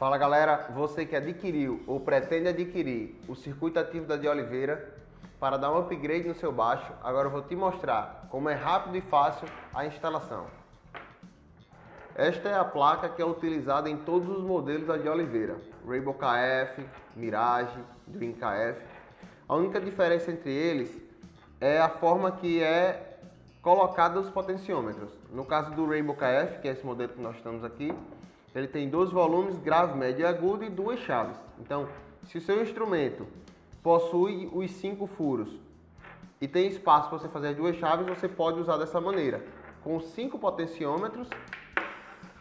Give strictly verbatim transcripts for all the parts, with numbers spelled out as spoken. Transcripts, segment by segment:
Fala galera, você que adquiriu ou pretende adquirir o circuito ativo da deOliveira para dar um upgrade no seu baixo, agora eu vou te mostrar como é rápido e fácil a instalação. Esta é a placa que é utilizada em todos os modelos da deOliveira, Rainbow K F, Mirage, Dream K F. A única diferença entre eles é a forma que é colocada os potenciômetros. No caso do Rainbow K F, que é esse modelo que nós estamos aqui, ele tem dois volumes, grave, médio e agudo, e duas chaves. Então, se o seu instrumento possui os cinco furos e tem espaço para você fazer as duas chaves, você pode usar dessa maneira, com cinco potenciômetros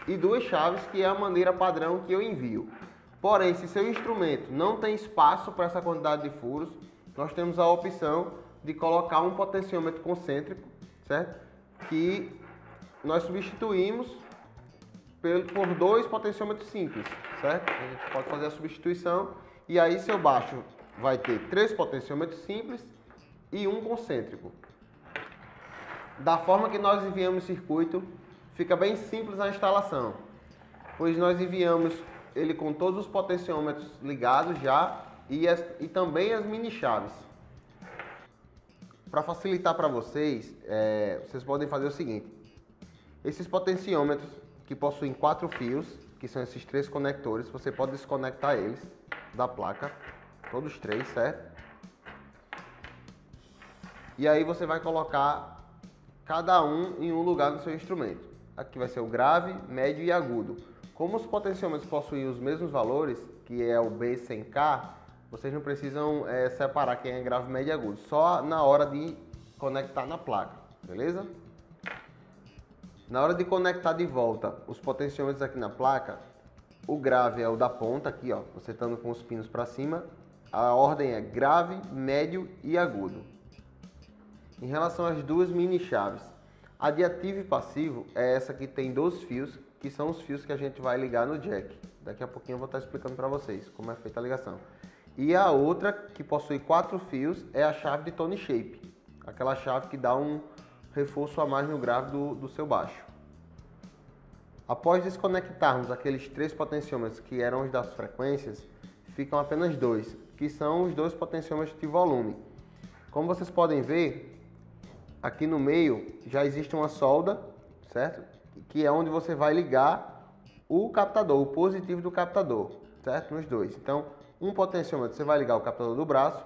e duas chaves, que é a maneira padrão que eu envio. Porém, se seu instrumento não tem espaço para essa quantidade de furos, nós temos a opção de colocar um potenciômetro concêntrico, certo? Que nós substituímos por dois potenciômetros simples, certo? A gente pode fazer a substituição e aí seu baixo vai ter três potenciômetros simples e um concêntrico. Da forma que nós enviamos o circuito, fica bem simples a instalação, pois nós enviamos ele com todos os potenciômetros ligados já e, as, e também as mini chaves. Para facilitar para vocês, é, vocês podem fazer o seguinte: esses potenciômetros que possuem quatro fios, que são esses três conectores, você pode desconectar eles da placa, todos três, certo? E aí você vai colocar cada um em um lugar do seu instrumento. Aqui vai ser o grave, médio e agudo. Como os potenciômetros possuem os mesmos valores, que é o B cem K, vocês não precisam é, separar quem é grave, médio e agudo, só na hora de conectar na placa, beleza? Na hora de conectar de volta os potenciômetros aqui na placa, o grave é o da ponta aqui, ó, você estando com os pinos para cima, a ordem é grave, médio e agudo. Em relação às duas mini chaves, a de ativo e passivo é essa que tem dois fios, que são os fios que a gente vai ligar no jack. Daqui a pouquinho eu vou estar explicando para vocês como é feita a ligação. E a outra, que possui quatro fios, é a chave de Tone Shape, aquela chave que dá um reforço a mais no grave do, do seu baixo. Após desconectarmos aqueles três potenciômetros que eram os das frequências, ficam apenas dois, que são os dois potenciômetros de volume. Como vocês podem ver, aqui no meio já existe uma solda, certo? Que é onde você vai ligar o captador, o positivo do captador, certo? Nos dois. Então, um potenciômetro você vai ligar o captador do braço,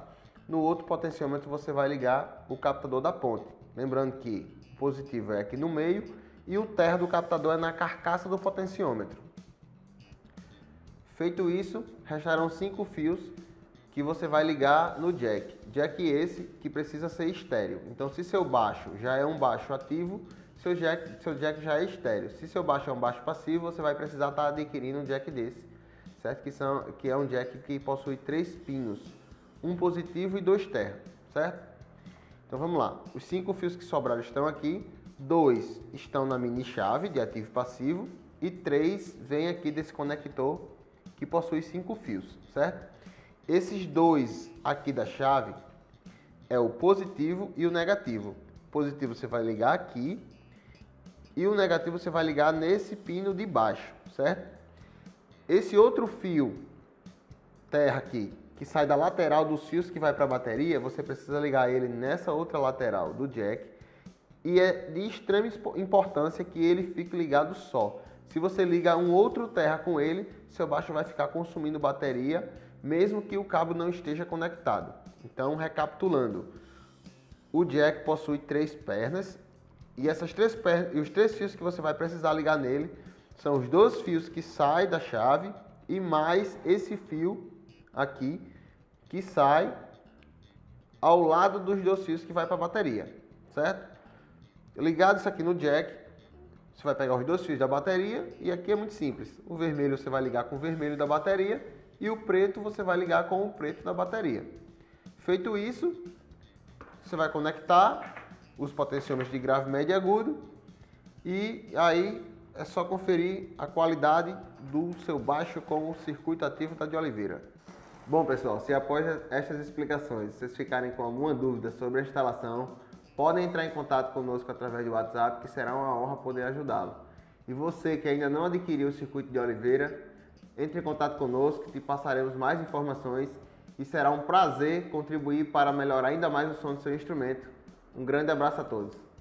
no outro potenciômetro você vai ligar o captador da ponte. Lembrando que o positivo é aqui no meio e o terra do captador é na carcaça do potenciômetro. Feito isso, restarão cinco fios que você vai ligar no jack. Jack esse que precisa ser estéreo. Então, se seu baixo já é um baixo ativo, seu jack, seu jack já é estéreo. Se seu baixo é um baixo passivo, você vai precisar estar adquirindo um jack desse, certo? Que, são, que é um jack que possui três pinos, um positivo e dois terra, certo? Então vamos lá, os cinco fios que sobraram estão aqui, dois estão na mini chave de ativo e passivo e três vem aqui desse conector que possui cinco fios, certo? Esses dois aqui da chave é o positivo e o negativo. O positivo você vai ligar aqui e o negativo você vai ligar nesse pino de baixo, certo? Esse outro fio terra aqui, que sai da lateral dos fios que vai para a bateria, você precisa ligar ele nessa outra lateral do jack, e é de extrema importância que ele fique ligado só. Se você liga um outro terra com ele, seu baixo vai ficar consumindo bateria, mesmo que o cabo não esteja conectado. Então, recapitulando, o jack possui três pernas, e essas três pernas, e os três fios que você vai precisar ligar nele são os dois fios que saem da chave e mais esse fio aqui que sai ao lado dos dois fios que vai para a bateria, certo? Ligado isso aqui no jack, você vai pegar os dois fios da bateria e aqui é muito simples. O vermelho você vai ligar com o vermelho da bateria e o preto você vai ligar com o preto da bateria. Feito isso, você vai conectar os potenciômetros de grave, médio e agudo e aí é só conferir a qualidade do seu baixo com o circuito ativo da deOliveira. Bom pessoal, se após estas explicações vocês ficarem com alguma dúvida sobre a instalação, podem entrar em contato conosco através do WhatsApp, que será uma honra poder ajudá-lo. E você que ainda não adquiriu o circuito deOliveira, Entre em contato conosco, te passaremos mais informações e será um prazer contribuir para melhorar ainda mais o som do seu instrumento. Um grande abraço a todos.